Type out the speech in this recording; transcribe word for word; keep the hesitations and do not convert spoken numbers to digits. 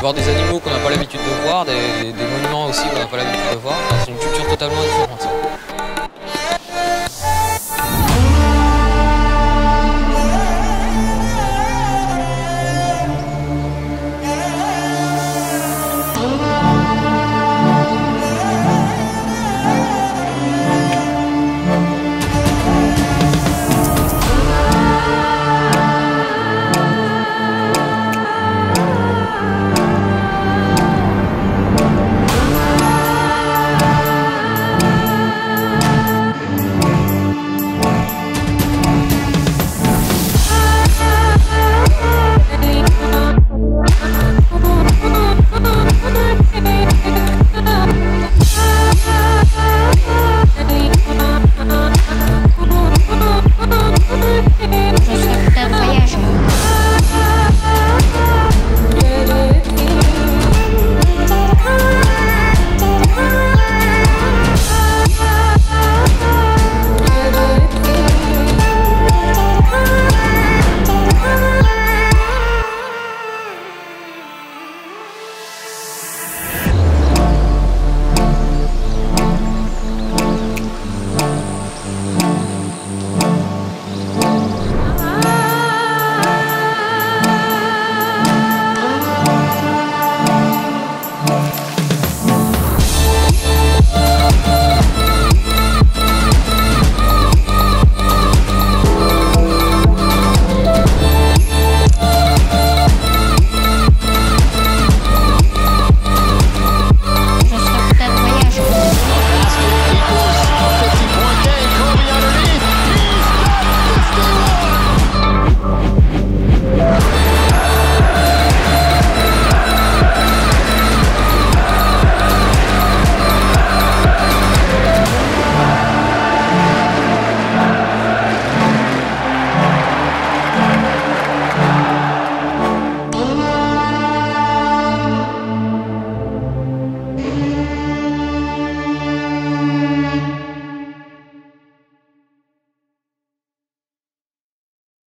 voir des animaux qu'on n'a pas l'habitude de voir, des, des monuments aussi qu'on n'a pas l'habitude de voir. C'est une culture totalement différente.